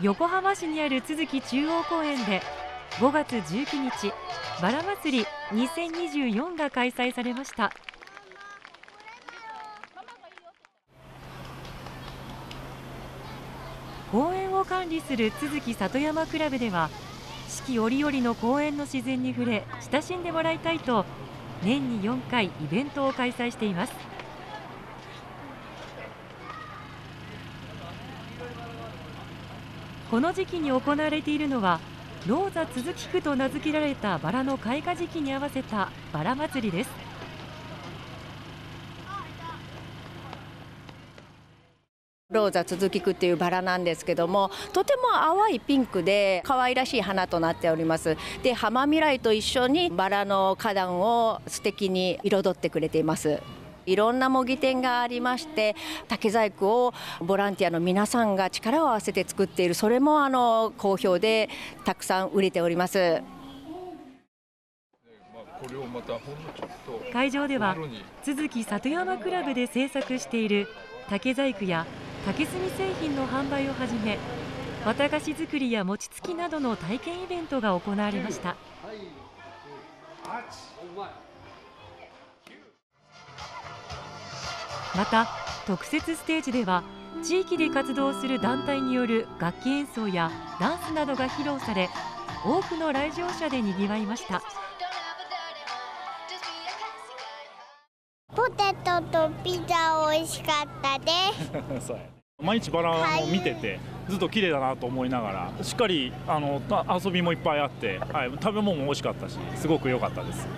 横浜市にある都築中央公園で5月19日バラ祭り2024が開催されました。公園を管理する都築里山クラブでは、四季折々の公園の自然に触れ親しんでもらいたいと、年に4回イベントを開催しています。この時期に行われているのは、ローザツヅキクと名付けられたバラの開花時期に合わせたバラ祭りです。ローザツヅキクっていうバラなんですけども、とても淡いピンクで可愛らしい花となっております。で、ハマミライと一緒にバラの花壇を素敵に彩ってくれています。いろんな模擬店がありまして、竹細工をボランティアの皆さんが力を合わせて作っている、それも好評でたくさん売れております。会場では都築里山クラブで制作している竹細工や竹炭製品の販売をはじめ、綿菓子作りや餅つきなどの体験イベントが行われました。また、特設ステージでは地域で活動する団体による楽器演奏やダンスなどが披露され、多くの来場者でにぎわいました。ポテトとピザ美味しかったです毎日バラを見てて、ずっと綺麗だなと思いながら、しっかり遊びもいっぱいあって、食べ物も美味しかったし、すごく良かったです。